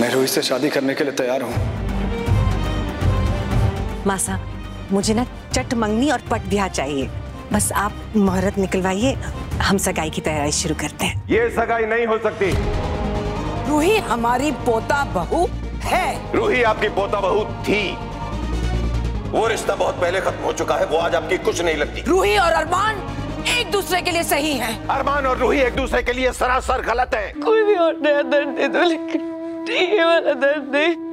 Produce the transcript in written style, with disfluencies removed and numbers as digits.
मैं रूही से शादी करने के लिए तैयार हूँ। मासा, मुझे ना चट मंगनी और पट ब्याह चाहिए। बस आप मुहूर्त निकलवाइए, हम सगाई की तैयारी शुरू करते हैं। ये सगाई नहीं हो सकती। रूही हमारी पोता बहू है। रूही आपकी पोता बहू थी। वो रिश्ता बहुत पहले खत्म हो चुका है, वो आज आपकी कुछ नहीं लगती। रूही और अरमान एक दूसरे के लिए सही है। अरमान और रूही एक दूसरे के लिए सरासर गलत है। कोई भी और नया दर्द दे दो, लेकिन ये वाला दर्द नहीं।